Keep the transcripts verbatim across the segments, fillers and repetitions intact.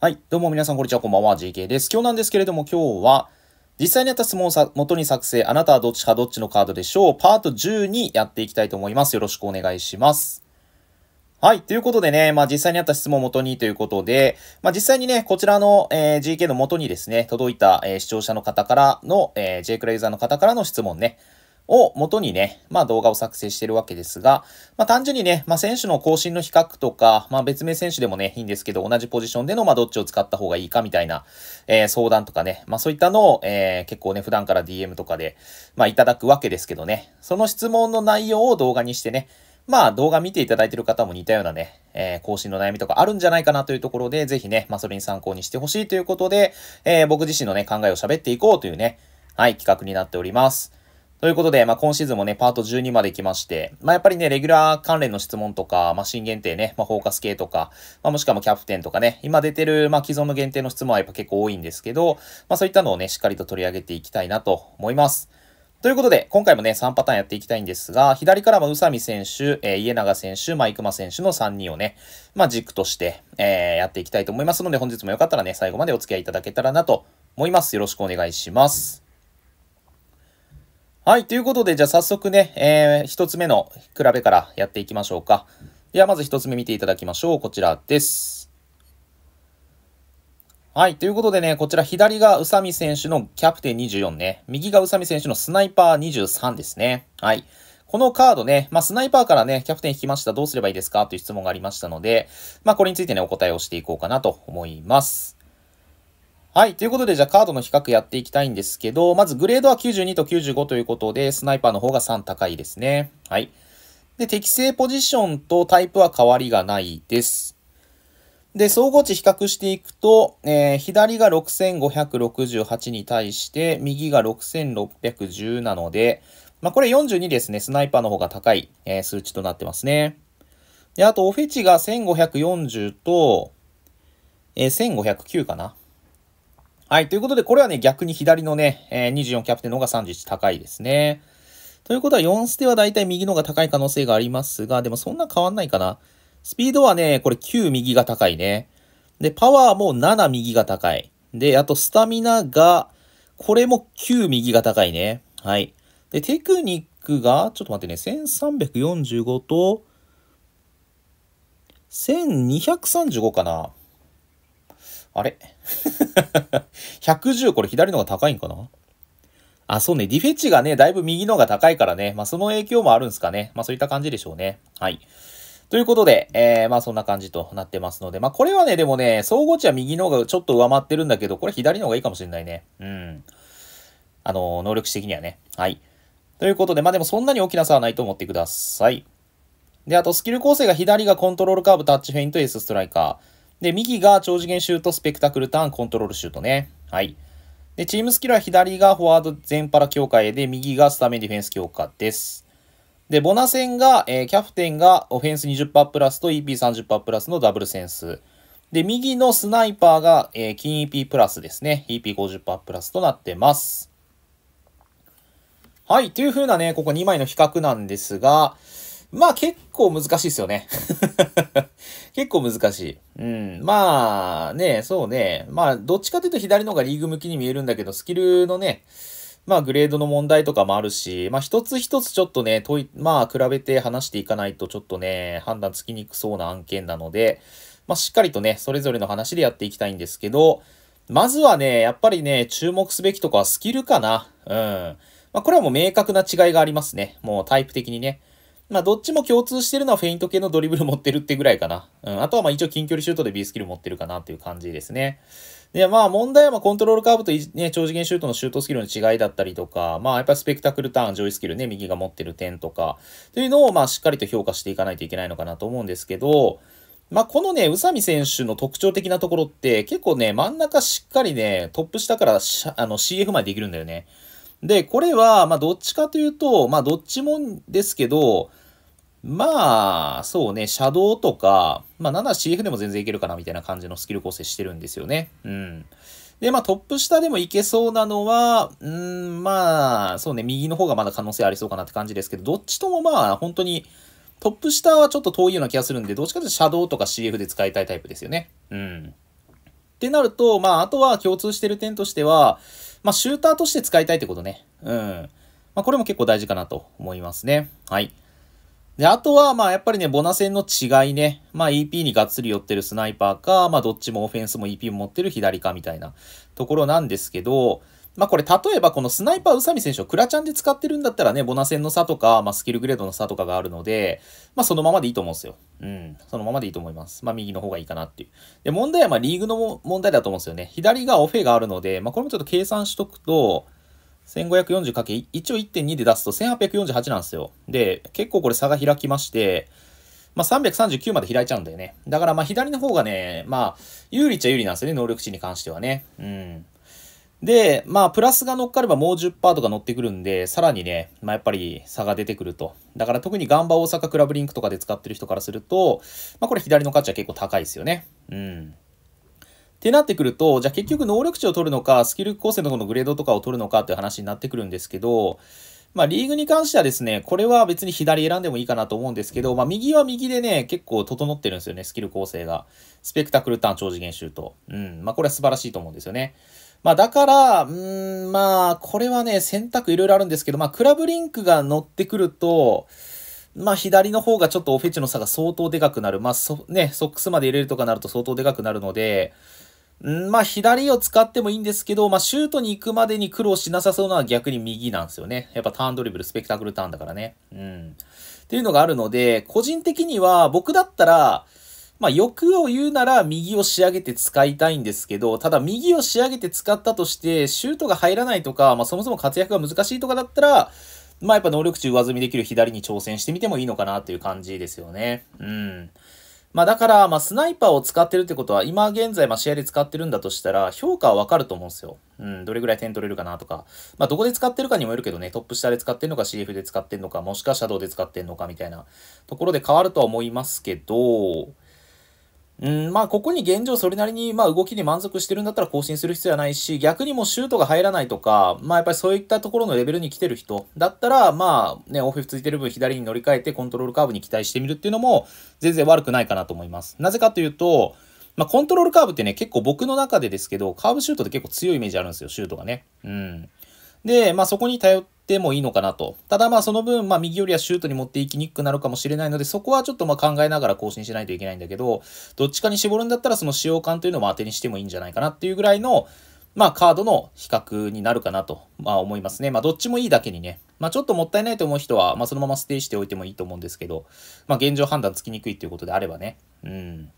はい。どうも皆さん、こんにちは。こんばんは。ジーケー です。今日なんですけれども、今日は、実際にあった質問をさ元に作成、あなたはどっちかどっちのカードでしょう？パートじゅうにやっていきたいと思います。よろしくお願いします。はい。ということでね、まあ実際にあった質問を元にということで、まあ実際にね、こちらの、えー、ジーケー の元にですね、届いた、えー、視聴者の方からの、えー、J クラユーザーの方からの質問ね、を元にね、まあ動画を作成しているわけですが、まあ単純にね、まあ選手の更新の比較とか、まあ別名選手でもね、いいんですけど、同じポジションでの、まあどっちを使った方がいいかみたいな、えー、相談とかね、まあそういったのを、えー、結構ね、普段から ディーエム とかで、まあいただくわけですけどね、その質問の内容を動画にしてね、まあ動画見ていただいている方も似たようなね、えー、更新の悩みとかあるんじゃないかなというところで、ぜひね、まあそれに参考にしてほしいということで、えー、僕自身のね、考えを喋っていこうというね、はい、企画になっております。ということで、まあ、今シーズンもね、パートじゅうにまで来まして、まあ、やっぱりね、レギュラー関連の質問とか、まあ、新限定ね、まあ、フォーカス系とか、まあ、もしくはもうキャプテンとかね、今出てる、まあ、既存の限定の質問はやっぱ結構多いんですけど、まあ、そういったのをね、しっかりと取り上げていきたいなと思います。ということで、今回もね、さんパターンやっていきたいんですが、左からは宇佐美選手、えー、家永選手、ま、生馬選手のさんにんをね、まあ、軸として、えー、やっていきたいと思いますので、本日もよかったらね、最後までお付き合いいただけたらなと思います。よろしくお願いします。はい。ということで、じゃあ早速ね、えー、一つ目の比べからやっていきましょうか。では、まず一つ目見ていただきましょう。こちらです。はい。ということでね、こちら左が宇佐美選手のキャプテンにじゅうよんね。右が宇佐美選手のスナイパーにじゅうさんですね。はい。このカードね、まあ、スナイパーからね、キャプテン引きました。どうすればいいですかという質問がありましたので、まあ、これについてね、お答えをしていこうかなと思います。はい。ということで、じゃあカードの比較やっていきたいんですけど、まずグレードはきゅうじゅうにときゅうじゅうごということで、スナイパーの方がさん高いですね。はい。で、適正ポジションとタイプは変わりがないです。で、総合値比較していくと、えー、左がろくせんごひゃくろくじゅうはちに対して、右がろくせんろっぴゃくじゅうなので、まあ、これよんじゅうにですね。スナイパーの方が高い、えー、数値となってますね。で、あと、オフェチがせんごひゃくよんじゅうと、えー、せんごひゃくきゅうかな。はい。ということで、これはね、逆に左のね、えー、にじゅうよんキャプテンの方がさんじゅういち高いですね。ということは、よんステはだいたい右の方が高い可能性がありますが、でもそんな変わんないかな。スピードはね、これきゅう右が高いね。で、パワーもなな右が高い。で、あとスタミナが、これもきゅう右が高いね。はい。で、テクニックが、ちょっと待ってね、せんさんびゃくよんじゅうごと、せんにひゃくさんじゅうごかな。あれひゃくじゅう、これ左のが高いんかなあ、そうね。ディフェチがね、だいぶ右のが高いからね。まあ、その影響もあるんですかね。まあ、そういった感じでしょうね。はい。ということで、えー、まあ、そんな感じとなってますので。まあ、これはね、でもね、総合値は右のがちょっと上回ってるんだけど、これ左の方がいいかもしれないね。うん。あの、能力値的にはね。はい。ということで、まあ、でもそんなに大きな差はないと思ってください。で、あと、スキル構成が左がコントロールカーブ、タッチフェイント、エースストライカー。で、右が超次元シュート、スペクタクルターン、コントロールシュートね。はい。で、チームスキルは左がフォワード全パラ強化へで、右がスタメンディフェンス強化です。で、ボナセンが、えー、キャプテンがオフェンス にじゅっパーセント プラスと イーピーさんじゅっパーセント プラスのダブルセンス。で、右のスナイパーが、えー、金 イーピー プラスですね。イーピーごじゅっパーセント プラスとなってます。はい。という風なね、ここにまいの比較なんですが、まあ結構難しいですよね。結構難しい。うん。まあね、そうね。まあどっちかというと左の方がリーグ向きに見えるんだけど、スキルのね、まあグレードの問題とかもあるし、まあ一つ一つちょっとね、問い、まあ比べて話していかないとちょっとね、判断つきにくそうな案件なので、まあしっかりとね、それぞれの話でやっていきたいんですけど、まずはね、やっぱりね、注目すべきとこはスキルかな。うん。まあこれはもう明確な違いがありますね。もうタイプ的にね。まあ、どっちも共通してるのはフェイント系のドリブル持ってるってぐらいかな。うん。あとはまあ一応近距離シュートで B スキル持ってるかなっていう感じですね。で、まあ問題はまあコントロールカーブとね、超次元シュートのシュートスキルの違いだったりとか、まあやっぱりスペクタクルターン、上位スキルね、右が持ってる点とか、というのをまあしっかりと評価していかないといけないのかなと思うんですけど、まあこのね、宇佐美選手の特徴的なところって結構ね、真ん中しっかりね、トップ下からあの シーエフ までできるんだよね。で、これは、まあ、どっちかというと、まあ、どっちもですけど、まあ、そうね、シャドウとか、まあ、なんなら シーエフ でも全然いけるかな、みたいな感じのスキル構成してるんですよね。うん。で、まあ、トップ下でもいけそうなのは、うん、まあ、そうね、右の方がまだ可能性ありそうかなって感じですけど、どっちともまあ、本当に、トップ下はちょっと遠いような気がするんで、どっちかというとシャドウとか シーエフ で使いたいタイプですよね。うん。ってなると、まあ、あとは共通してる点としては、まあ、シューターとして使いたいってことね。うん。まあ、これも結構大事かなと思いますね。はい。で、あとは、まあ、やっぱりね、ボナ戦の違いね。まあ、イーピー にがっつり寄ってるスナイパーか、まあ、どっちもオフェンスも イーピー も持ってる左かみたいなところなんですけど、まあ、これ、例えばこのスナイパー宇佐美選手をクラチャンで使ってるんだったらね、ボナ戦の差とか、まあ、スキルグレードの差とかがあるので、まあ、そのままでいいと思うんですよ。うん。そのままでいいと思います。まあ、右の方がいいかなっていう。で、問題は、まあ、リーグの問題だと思うんですよね。左がオフェがあるので、まあ、これもちょっと計算しとくと、せんごひゃくよんじゅうかける、一応 いってんに で出すとせんはっぴゃくよんじゅうはちなんですよ。で、結構これ差が開きまして、まあ、さんびゃくさんじゅうきゅうまで開いちゃうんだよね。だからまあ左の方がね、まあ有利っちゃ有利なんですよね、能力値に関してはね。うん。で、まあプラスが乗っかればもう じゅっパーセント とか乗ってくるんで、さらにね、まあやっぱり差が出てくると。だから特にガンバ大阪クラブリンクとかで使ってる人からすると、まあこれ左の価値は結構高いですよね。うん。ってなってくると、じゃあ結局能力値を取るのか、スキル構成のこのグレードとかを取るのかっていう話になってくるんですけど、まあリーグに関してはですね、これは別に左選んでもいいかなと思うんですけど、まあ右は右でね、結構整ってるんですよね、スキル構成が。スペクタクルターン超次元シュート。うん、まあこれは素晴らしいと思うんですよね。まあだから、うーん、まあこれはね、選択いろいろあるんですけど、まあクラブリンクが乗ってくると、まあ左の方がちょっとオフェチの差が相当でかくなる。まあそ、ね、ソックスまで入れるとかなると相当でかくなるので、まあ左を使ってもいいんですけど、まあシュートに行くまでに苦労しなさそうなのは逆に右なんですよね。やっぱターンドリブル、スペクタクルターンだからね。うん。っていうのがあるので、個人的には僕だったら、まあ欲を言うなら右を仕上げて使いたいんですけど、ただ右を仕上げて使ったとして、シュートが入らないとか、まあそもそも活躍が難しいとかだったら、まあやっぱ能力値上積みできる左に挑戦してみてもいいのかなという感じですよね。うん。まあだから、まあスナイパーを使ってるってことは、今現在、まあ試合で使ってるんだとしたら、評価はわかると思うんですよ。うん、どれぐらい点取れるかなとか。まあどこで使ってるかにもよるけどね、トップ下で使ってるのか シーエフ で使ってるのか、もしくはシャドウで使ってるのかみたいなところで変わるとは思いますけど、うん、まあここに現状それなりに、まあ動きに満足してるんだったら更新する必要はないし、逆にもうシュートが入らないとか、まあやっぱりそういったところのレベルに来てる人だったら、まあね、オフェついてる分左に乗り換えてコントロールカーブに期待してみるっていうのも、全然悪くないかなと思います。なぜかというと、まあコントロールカーブってね、結構僕の中でですけど、カーブシュートって結構強いイメージあるんですよ、シュートがね。うん。で、まあそこに頼って、でもいいのかなと。ただまあその分、まあ右よりはシュートに持っていきにくくなるかもしれないので、そこはちょっとまあ考えながら更新しないといけないんだけど、どっちかに絞るんだったらその使用感というのも当てにしてもいいんじゃないかなっていうぐらいの、まあカードの比較になるかなと、まあ思いますね。まあどっちもいいだけにね。まあちょっともったいないと思う人は、まあそのままステイしておいてもいいと思うんですけど、まあ現状判断つきにくいということであればね。うん。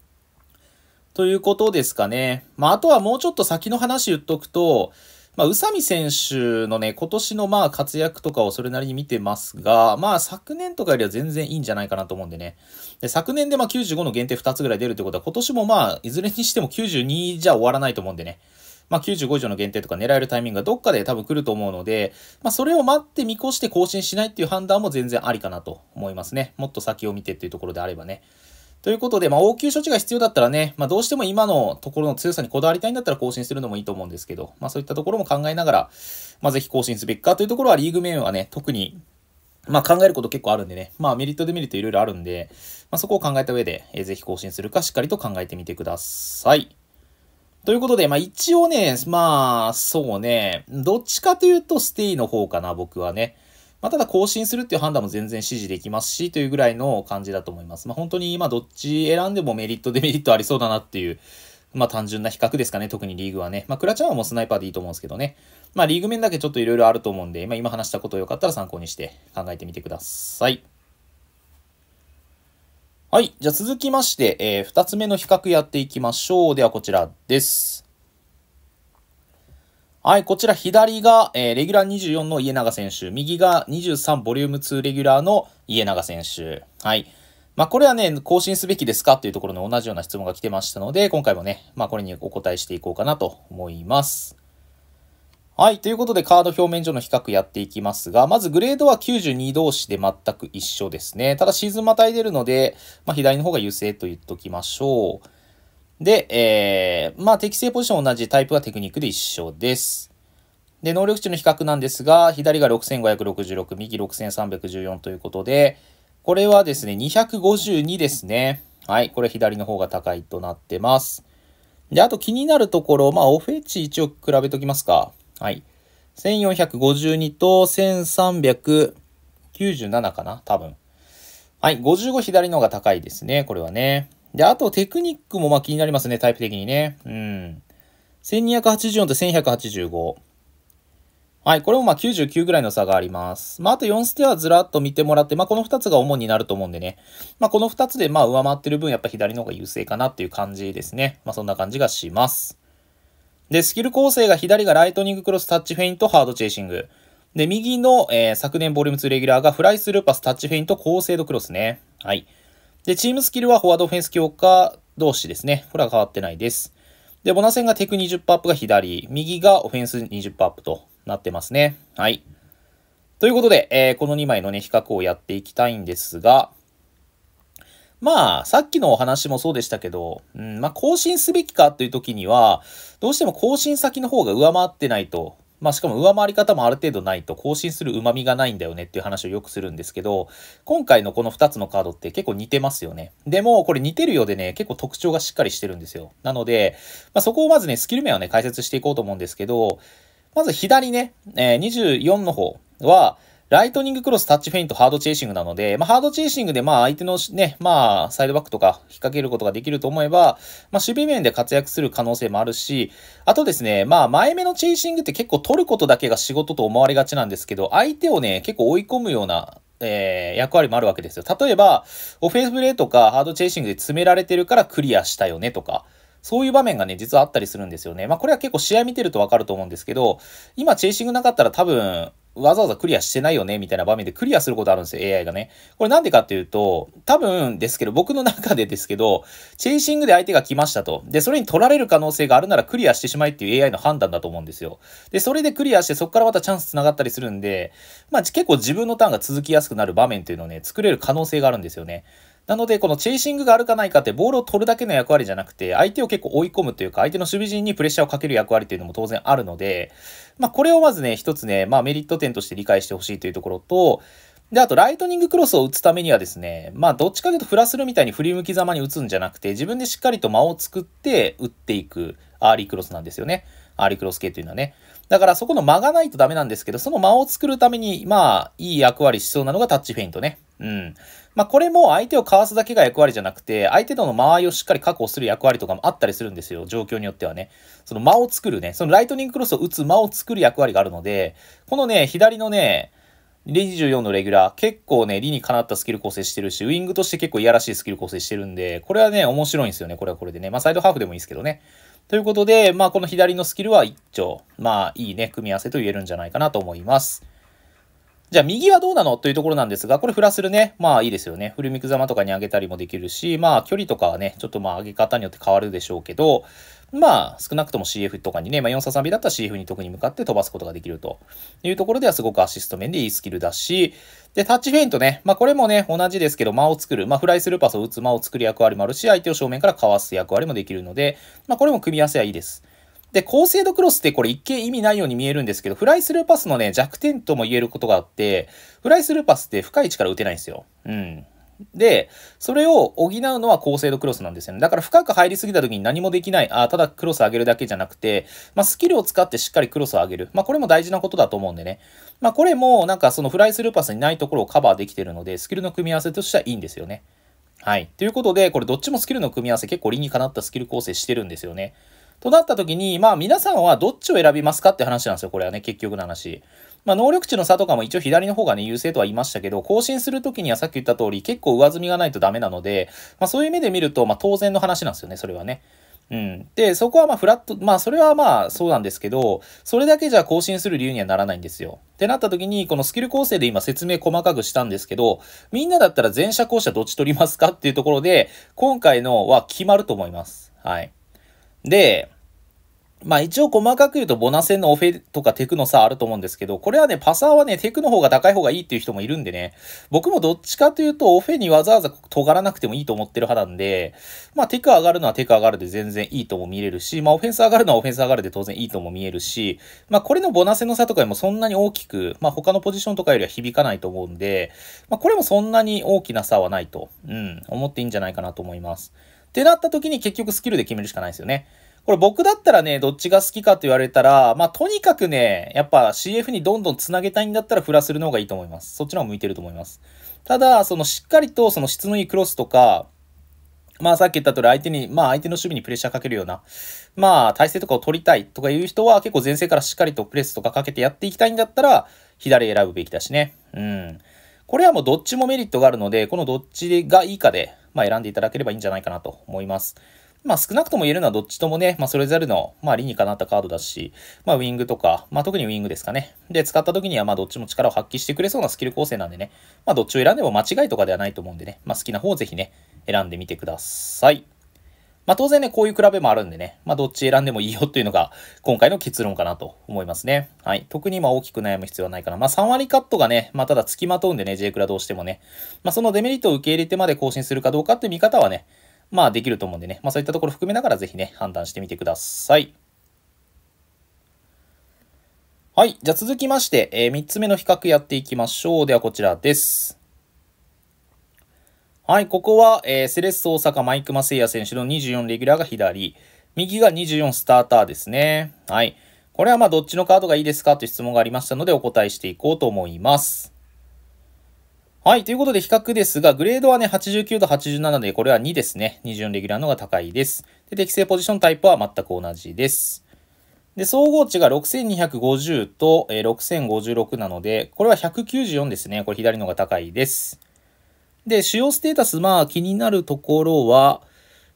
ということですかね。まああとはもうちょっと先の話言っとくと、まあ、宇佐美選手のね、今年のまあ活躍とかをそれなりに見てますが、まあ昨年とかよりは全然いいんじゃないかなと思うんでね。で昨年でまあきゅうじゅうごの限定ふたつぐらい出るってことは、今年もまあいずれにしてもきゅうじゅうにじゃ終わらないと思うんでね。まあきゅうじゅうご以上の限定とか狙えるタイミングがどっかで多分来ると思うので、まあそれを待って見越して更新しないっていう判断も全然ありかなと思いますね。もっと先を見てっていうところであればね。ということで、まあ、応急処置が必要だったらね、まあ、どうしても今のところの強さにこだわりたいんだったら更新するのもいいと思うんですけど、まあ、そういったところも考えながら、まあ、ぜひ更新すべきかというところは、リーグ面はね、特に、まあ、考えること結構あるんでね、まあ、メリットデメリットいろいろあるんで、まあ、そこを考えた上で、えー、ぜひ更新するかしっかりと考えてみてください。ということで、まあ、一応ね、まあ、そうね、どっちかというと、ステイの方かな、僕はね。まあ、ただ更新するっていう判断も全然支持できますし、というぐらいの感じだと思います。まあ、本当に今どっち選んでもメリット、デメリットありそうだなっていう、まあ、単純な比較ですかね。特にリーグはね。まあ、クラチャンはもうスナイパーでいいと思うんですけどね。まあ、リーグ面だけちょっといろいろあると思うんで、まあ、今話したことよかったら参考にして考えてみてください。はい。じゃあ続きまして、えー、ふたつめの比較やっていきましょう。ではこちらです。はい、こちら左が、えー、レギュラーにじゅうよんの家永選手、右がにじゅうさんボリュームにレギュラーの家永選手。はい。まあこれはね、更新すべきですかっていうところの同じような質問が来てましたので、今回もね、まあこれにお答えしていこうかなと思います。はい、ということでカード表面上の比較やっていきますが、まずグレードはきゅうじゅうに同士で全く一緒ですね。ただシーズンまたいでるので、まあ左の方が優勢と言っときましょう。で、えー、まあ適正ポジション同じ、タイプはテクニックで一緒です。で、能力値の比較なんですが、左がろくせんごひゃくろくじゅうろく、右ろくせんさんびゃくじゅうよんということで、これはですね、にひゃくごじゅうにですね。はい、これ左の方が高いとなってます。で、あと気になるところ、まあ、おフェチ一応比べておきますか。はい。せんよんひゃくごじゅうにとせんさんびゃくきゅうじゅうななかな、多分。はい。ごじゅうご左の方が高いですね、これはね。で、あとテクニックもまあ気になりますね、タイプ的にね。うん。せんにひゃくはちじゅうよんとせんひゃくはちじゅうご。はい。これもまあきゅうじゅうきゅうぐらいの差があります。まあ、あとよんステはずらっと見てもらって、まあ、このふたつが主になると思うんでね。まあ、このふたつでまあ上回ってる分、やっぱ左の方が優勢かなっていう感じですね。まあ、そんな感じがします。で、スキル構成が左がライトニングクロス、タッチフェイント、ハードチェイシング。で、右の、えー、昨年ボリュームツーレギュラーがフライスルーパス、タッチフェイント、高精度クロスね。はい。で、チームスキルはフォワードオフェンス強化同士ですね。これは変わってないです。で、ボナセンがテク にじゅっパーセント アップが左、右がオフェンス にじゅっパーセント アップとなってますね。はい。ということで、えー、このにまいのね、比較をやっていきたいんですが、まあ、さっきのお話もそうでしたけど、うん、まあ、更新すべきかという時には、どうしても更新先の方が上回ってないと、まあ、しかも上回り方もある程度ないと更新する旨味がないんだよねっていう話をよくするんですけど、今回のこのふたつのカードって結構似てますよね。でも、これ似てるようでね、結構特徴がしっかりしてるんですよ。なので、まあ、そこをまずね、スキル面をね、解説していこうと思うんですけど、まず左ね、えー、にじゅうよんの方は、ライトニングクロス、タッチフェイント、ハードチェイシングなので、まあ、ハードチェイシングで、まあ、相手のね、まあ、サイドバックとか引っ掛けることができると思えば、まあ、守備面で活躍する可能性もあるし、あとですね、まあ、前目のチェイシングって結構取ることだけが仕事と思われがちなんですけど、相手をね、結構追い込むような、えー、役割もあるわけですよ。例えば、オフェンスプレーとか、ハードチェイシングで詰められてるからクリアしたよねとか、そういう場面がね、実はあったりするんですよね。まあ、これは結構試合見てるとわかると思うんですけど、今、チェイシングなかったら多分、わざわざクリアしてないよねみたいな場面でクリアすることあるんですよ、エーアイ がね。これなんでかっていうと、多分ですけど、僕の中でですけど、チェイシングで相手が来ましたと。で、それに取られる可能性があるならクリアしてしまいっていう エーアイ の判断だと思うんですよ。で、それでクリアして、そこからまたチャンス繋がったりするんで、まあ結構自分のターンが続きやすくなる場面っていうのをね、作れる可能性があるんですよね。なので、このチェイシングがあるかないかって、ボールを取るだけの役割じゃなくて、相手を結構追い込むというか、相手の守備陣にプレッシャーをかける役割というのも当然あるので、まあ、これをまずね、一つね、まあ、メリット点として理解してほしいというところと、で、あと、ライトニングクロスを打つためにはですね、まあ、どっちかというとフラスルみたいに振り向きざまに打つんじゃなくて、自分でしっかりと間を作って打っていくアーリークロスなんですよね。アーリークロス系というのはね。だからそこの間がないとダメなんですけど、その間を作るために、まあ、いい役割しそうなのがタッチフェイントね。うん。まあ、これも相手をかわすだけが役割じゃなくて、相手との間合いをしっかり確保する役割とかもあったりするんですよ。状況によってはね。その間を作るね。そのライトニングクロスを打つ間を作る役割があるので、このね、左のね、にじゅうよんのレギュラー、結構ね、理にかなったスキル構成してるし、ウィングとして結構いやらしいスキル構成してるんで、これはね、面白いんですよね。これはこれでね。まあ、サイドハーフでもいいですけどね。ということで、まあ、この左のスキルは一丁、まあ、いいね、組み合わせと言えるんじゃないかなと思います。じゃあ、右はどうなのというところなんですが、これフラスルね、まあいいですよね。振り向きざまとかに上げたりもできるし、まあ、距離とかはね、ちょっとまあ、上げ方によって変わるでしょうけど、まあ、少なくとも シーエフ とかにね、まあ、よんさんさんビー だったら シーエフ に特に向かって飛ばすことができるというところでは、すごくアシスト面でいいスキルだし、で、タッチフェイントね、まあ、これもね、同じですけど、間を作る、まあ、フライスルーパスを打つ間を作る役割もあるし、相手を正面からかわす役割もできるので、まあ、これも組み合わせはいいです。で、高精度クロスってこれ一見意味ないように見えるんですけど、フライスルーパスのね、弱点とも言えることがあって、フライスルーパスって深い位置から打てないんですよ。うん。で、それを補うのは高精度クロスなんですよね。だから深く入りすぎた時に何もできない、あただクロス上げるだけじゃなくて、まあ、スキルを使ってしっかりクロスを上げる。まあ、これも大事なことだと思うんでね。まあ、これもなんかそのフライスルーパスにないところをカバーできてるので、スキルの組み合わせとしてはいいんですよね。はい。ということで、これどっちもスキルの組み合わせ結構理にかなったスキル構成してるんですよね。となった時に、まあ皆さんはどっちを選びますかって話なんですよ、これはね、結局の話。まあ能力値の差とかも一応左の方がね、優勢とは言いましたけど、更新する時にはさっき言った通り結構上積みがないとダメなので、まあそういう目で見ると、まあ当然の話なんですよね、それはね。うん。で、そこはまあフラット、まあそれはまあそうなんですけど、それだけじゃ更新する理由にはならないんですよ。ってなった時に、このスキル構成で今説明細かくしたんですけど、みんなだったら前者後者どっち取りますかっていうところで、今回のは決まると思います。はい。で、まあ一応細かく言うとボナセンのオフェとかテクの差あると思うんですけど、これはね、パサーはね、テクの方が高い方がいいっていう人もいるんでね、僕もどっちかというとオフェにわざわざ尖らなくてもいいと思ってる派なんで、まあテク上がるのはテク上がるで全然いいとも見れるし、まあオフェンス上がるのはオフェンス上がるで当然いいとも見えるし、まあこれのボナセンの差とかにもそんなに大きく、まあ他のポジションとかよりは響かないと思うんで、まあこれもそんなに大きな差はないと、うん、思っていいんじゃないかなと思います。ってなった時に結局スキルで決めるしかないですよね。これ僕だったらね、どっちが好きかと言われたら、まあとにかくね、やっぱ シーエフ にどんどんつなげたいんだったらフラするの方がいいと思います。そっちの方が向いてると思います。ただ、そのしっかりとその質のいいクロスとか、まあさっき言った通り相手に、まあ相手の守備にプレッシャーかけるような、まあ体勢とかを取りたいとかいう人は結構前線からしっかりとプレスとかかけてやっていきたいんだったら、左選ぶべきだしね。うん。これはもうどっちもメリットがあるので、このどっちがいいかで、まあ選んでいただければいいんじゃないかなと思います。まあ少なくとも言えるのはどっちともね、まあそれぞれの、まあ理にかなったカードだし、まあウィングとか、まあ特にウィングですかね。で、使った時にはまあどっちも力を発揮してくれそうなスキル構成なんでね、まあどっちを選んでも間違いとかではないと思うんでね、まあ好きな方をぜひね、選んでみてください。まあ当然ね、こういう比べもあるんでね、まあどっち選んでもいいよというのが今回の結論かなと思いますね。はい。特に今大きく悩む必要はないかな。まあさん割カットがね、まあただ付きまとうんでね、J クラどうしてもね、まあそのデメリットを受け入れてまで更新するかどうかっていう見方はね、まあできると思うんでね。まあそういったところ含めながらぜひね、判断してみてください。はい。じゃあ続きまして、えー、みっつめの比較やっていきましょう。ではこちらです。はい。ここは、えー、セレッソ大阪マイク・マセイヤ選手のにじゅうよんレギュラーが左。右がにじゅうよんスターターですね。はい。これはまあどっちのカードがいいですかという質問がありましたのでお答えしていこうと思います。はい。ということで、比較ですが、グレードはね、はちじゅうきゅうとはちじゅうななで、これはにですね。にじゅうよんレギュラーの方が高いです。で、適正ポジションタイプは全く同じです。で、総合値がろくせんにひゃくごじゅうと、えー、ろくせんごじゅうろくなので、これはひゃくきゅうじゅうよんですね。これ左の方が高いです。で、主要ステータス、まあ、気になるところは、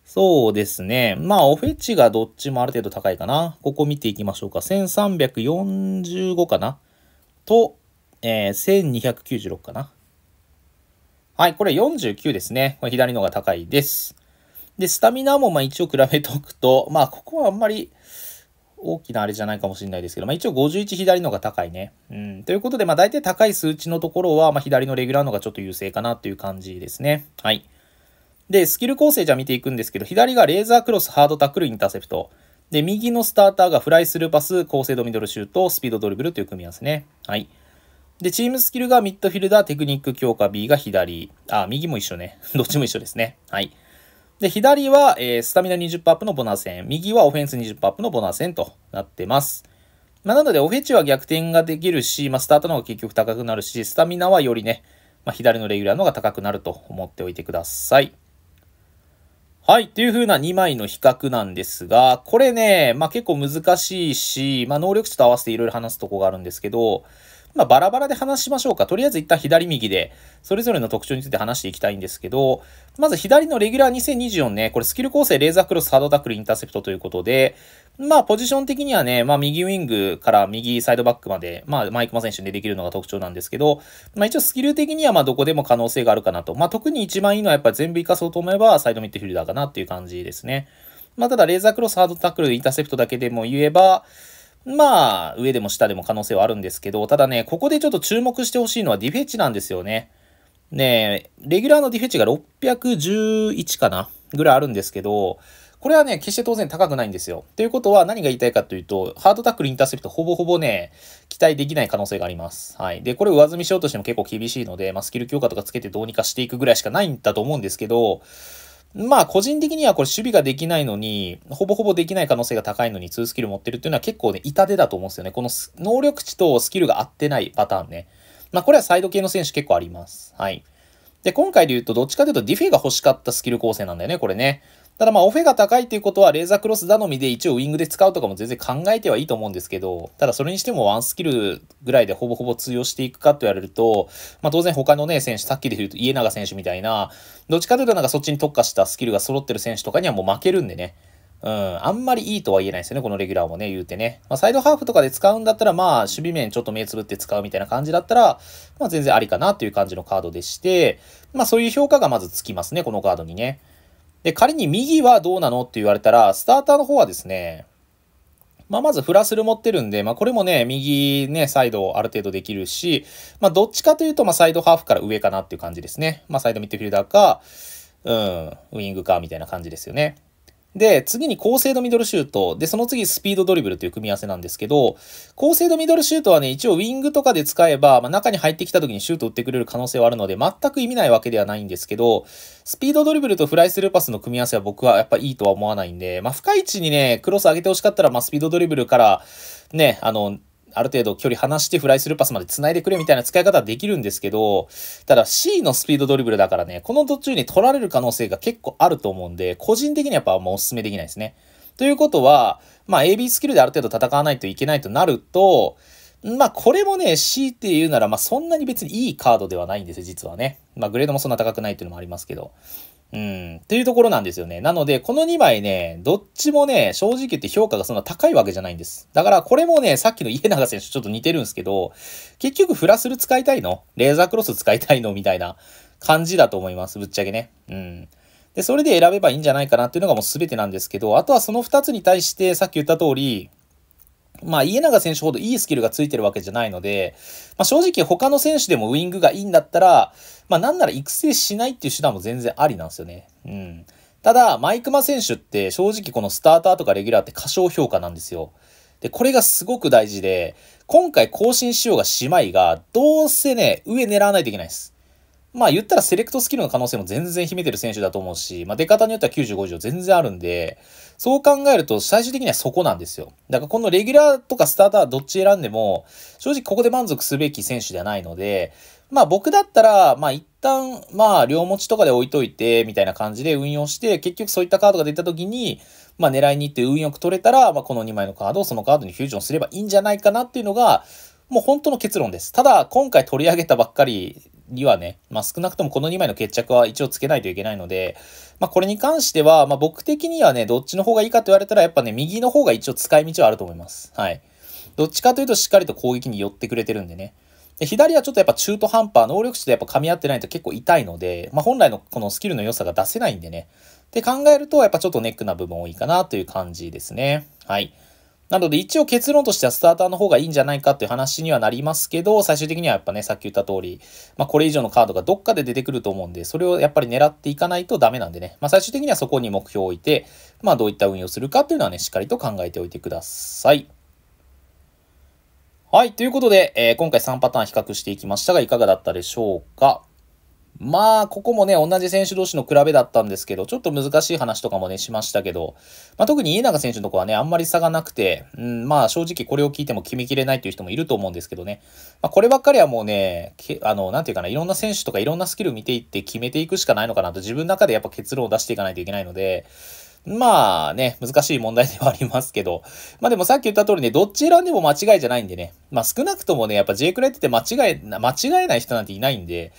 そうですね。まあ、オフェチがどっちもある程度高いかな。ここ見ていきましょうか。せんさんびゃくよんじゅうごかなと、えー、せんにひゃくきゅうじゅうろくかな。はい、これよんじゅうきゅうですね。これ左の方が高いです。で、スタミナもまあ一応比べとくと、まあここはあんまり大きなあれじゃないかもしれないですけど、まあ一応ごじゅういち左の方が高いね。うん。ということで、まあ大体高い数値のところは、まあ左のレギュラーの方がちょっと優勢かなという感じですね。はい。で、スキル構成じゃ見ていくんですけど、左がレーザークロス、ハードタックル、インターセプト。で、右のスターターがフライスルーパス、高精度ミドルシュート、スピードドリブルという組み合わせね。はい。で、チームスキルがミッドフィルダー、テクニック強化 B が左。あ、右も一緒ね。どっちも一緒ですね。はい。で、左は、えー、スタミナ にじゅっパーセント アップのボナー戦。右はオフェンス にじゅっパーセント アップのボナー戦となってます。まあ、なので、オフェチは逆転ができるし、まあ、スタートの方が結局高くなるし、スタミナはよりね、まあ、左のレギュラーの方が高くなると思っておいてください。はい。という風なにまいの比較なんですが、これね、まあ、結構難しいし、まあ、能力値と合わせていろいろ話すとこがあるんですけど、まあ、バラバラで話しましょうか。とりあえず一旦左右で、それぞれの特徴について話していきたいんですけど、まず左のレギュラーにせんにじゅうよんね、これスキル構成、レーザークロス、ハードタックル、インターセプトということで、まあ、ポジション的にはね、まあ、右ウィングから右サイドバックまで、まあ、マイクマ選手でできるのが特徴なんですけど、まあ、一応スキル的には、まあ、どこでも可能性があるかなと。まあ、特に一番いいのはやっぱり全部活かそうと思えば、サイドミッドフィルダーかなっていう感じですね。まあ、ただ、レーザークロス、ハードタックル、インターセプトだけでも言えば、まあ、上でも下でも可能性はあるんですけど、ただね、ここでちょっと注目してほしいのはディフェ値なんですよね。ねえ、レギュラーのディフェ値がろっぴゃくじゅういちかなぐらいあるんですけど、これはね、決して当然高くないんですよ。ということは何が言いたいかというと、ハードタックルインターセプトほぼほぼね、期待できない可能性があります。はい。で、これ上積みしようとしても結構厳しいので、まあ、スキル強化とかつけてどうにかしていくぐらいしかないんだと思うんですけど、まあ個人的にはこれ守備ができないのに、ほぼほぼできない可能性が高いのににスキル持ってるっていうのは結構ね、痛手だと思うんですよね。この能力値とスキルが合ってないパターンね。まあこれはサイド系の選手結構あります。はい。で、今回で言うとどっちかというとディフェが欲しかったスキル構成なんだよね、これね。ただまあオフェが高いっていうことはレーザークロス頼みで一応ウィングで使うとかも全然考えてはいいと思うんですけど、ただそれにしてもワンスキルぐらいでほぼほぼ通用していくかと言われると、まあ当然他のね選手、さっきで言うと家長選手みたいな、どっちかというとなんかそっちに特化したスキルが揃ってる選手とかにはもう負けるんでね。うん、あんまりいいとは言えないですよね、このレギュラーもね、言うてね。まあ、サイドハーフとかで使うんだったら、まあ、守備面ちょっと目つぶって使うみたいな感じだったら、まあ、全然ありかなという感じのカードでして、まあ、そういう評価がまずつきますね、このカードにね。で、仮に右はどうなのって言われたら、スターターの方はですね、まあ、まずフラスル持ってるんで、まあ、これもね、右ね、サイドある程度できるし、まあ、どっちかというと、まあ、サイドハーフから上かなっていう感じですね。まあ、サイドミッドフィルダーか、うん、ウィングか、みたいな感じですよね。で、次に高精度ミドルシュート。で、その次スピードドリブルという組み合わせなんですけど、高精度ミドルシュートはね、一応ウィングとかで使えば、まあ、中に入ってきた時にシュート打ってくれる可能性はあるので、全く意味ないわけではないんですけど、スピードドリブルとフライスルーパスの組み合わせは僕はやっぱいいとは思わないんで、まあ、深い位置にね、クロス上げてほしかったら、まあ、スピードドリブルから、ね、あの、ある程度距離離してフライスルーパスまで繋いでくれみたいな使い方はできるんですけど、ただ シー のスピードドリブルだからね、この途中に取られる可能性が結構あると思うんで、個人的にはやっぱもうお勧めできないですね。ということは、まあ エービー スキルである程度戦わないといけないとなると、まあこれもね、強いて言うなら、まあそんなに別にいいカードではないんですよ、実はね。まあグレードもそんな高くないっていうのもありますけど。うん、っていうところなんですよね。なので、このにまいね、どっちもね、正直言って評価がそんな高いわけじゃないんです。だから、これもね、さっきの家長選手ちょっと似てるんですけど、結局フラスル使いたいの？レーザークロス使いたいの？みたいな感じだと思います。ぶっちゃけね。うん。で、それで選べばいいんじゃないかなっていうのがもう全てなんですけど、あとはそのふたつに対して、さっき言った通り、まあ、家長選手ほどいいスキルがついてるわけじゃないので、まあ、正直他の選手でもウイングがいいんだったら、まあ、なんなら育成しないっていう手段も全然ありなんですよね。うん。ただ、毎熊選手って正直このスターターとかレギュラーって過小評価なんですよ。で、これがすごく大事で、今回更新しようがしまいが、どうせね、上狙わないといけないです。まあ言ったらセレクトスキルの可能性も全然秘めてる選手だと思うし、まあ出方によってはきゅうじゅうご以上全然あるんで、そう考えると最終的にはそこなんですよ。だからこのレギュラーとかスターターどっち選んでも、正直ここで満足すべき選手ではないので、まあ僕だったら、まあ一旦、まあ両持ちとかで置いといて、みたいな感じで運用して、結局そういったカードが出た時に、まあ狙いに行って運よく取れたら、まあこのにまいのカードをそのカードにフュージョンすればいいんじゃないかなっていうのが、もう本当の結論です。ただ、今回取り上げたばっかり、にはね、まあ、少なくともこのにまいの決着は一応つけないといけないので、まあ、これに関しては、まあ、僕的にはね、どっちの方がいいかと言われたら、やっぱね、右の方が一応使い道はあると思います。はい。どっちかというと、しっかりと攻撃に寄ってくれてるんでね。で、左はちょっとやっぱ中途半端、能力値でやっぱ噛み合ってないと結構痛いので、まあ、本来のこのスキルの良さが出せないんでね。って考えると、やっぱちょっとネックな部分多いかなという感じですね。はい。なので一応結論としてはスターターの方がいいんじゃないかっていう話にはなりますけど、最終的にはやっぱね、さっき言った通り、まあこれ以上のカードがどっかで出てくると思うんで、それをやっぱり狙っていかないとダメなんでね、まあ最終的にはそこに目標を置いて、まあどういった運用するかっていうのはね、しっかりと考えておいてください。はい、ということで、えー、今回さんパターン比較していきましたが、いかがだったでしょうか。まあ、ここもね、同じ選手同士の比べだったんですけど、ちょっと難しい話とかもね、しましたけど、まあ、特に家長選手のとこはね、あんまり差がなくて、うん、まあ、正直これを聞いても決めきれないという人もいると思うんですけどね、まあ、こればっかりはもうね、あの、なんていうかな、いろんな選手とかいろんなスキル見ていって決めていくしかないのかなと、自分の中でやっぱ結論を出していかないといけないので、まあね、難しい問題ではありますけど。まあでもさっき言った通りね、どっち選んでも間違いじゃないんでね。まあ少なくともね、やっぱ J クライってて間違え、間違えない人なんていないんで、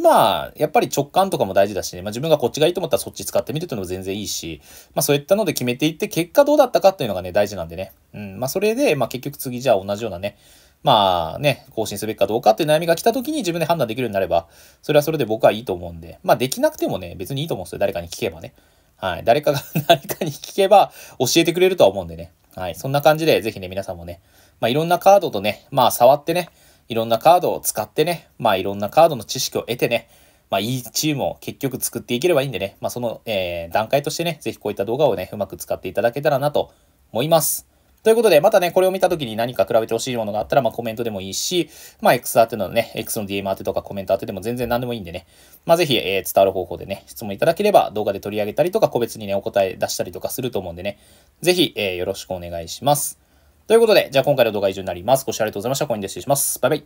まあ、やっぱり直感とかも大事だしね、まあ自分がこっちがいいと思ったらそっち使ってみるというのも全然いいし、まあそういったので決めていって結果どうだったかっていうのがね、大事なんでね。うん、まあそれで、まあ結局次じゃあ同じようなね、まあね、更新すべきかどうかっていう悩みが来た時に自分で判断できるようになれば、それはそれで僕はいいと思うんで、まあできなくてもね、別にいいと思うんですよ。誰かに聞けばね。はい。誰かが、誰かに聞けば教えてくれるとは思うんでね。はい。そんな感じで、ぜひね、皆さんもね、まあ、いろんなカードとね、まあ、触ってね、いろんなカードを使ってね、まあ、いろんなカードの知識を得てね、まあ、いいチームを結局作っていければいいんでね、まあ、その、えー、段階としてね、ぜひこういった動画をね、うまく使っていただけたらなと思います。ということで、またね、これを見たときに何か比べてほしいものがあったら、まあコメントでもいいし、まあ X 宛てのね、X の ディーエム 宛てとかコメント宛てでも全然何でもいいんでね、まあぜひ、えー、伝わる方法でね、質問いただければ動画で取り上げたりとか、個別にね、お答え出したりとかすると思うんでね、ぜひ、えー、よろしくお願いします。ということで、じゃあ今回の動画は以上になります。ご視聴ありがとうございました。コメント失礼します。バイバイ。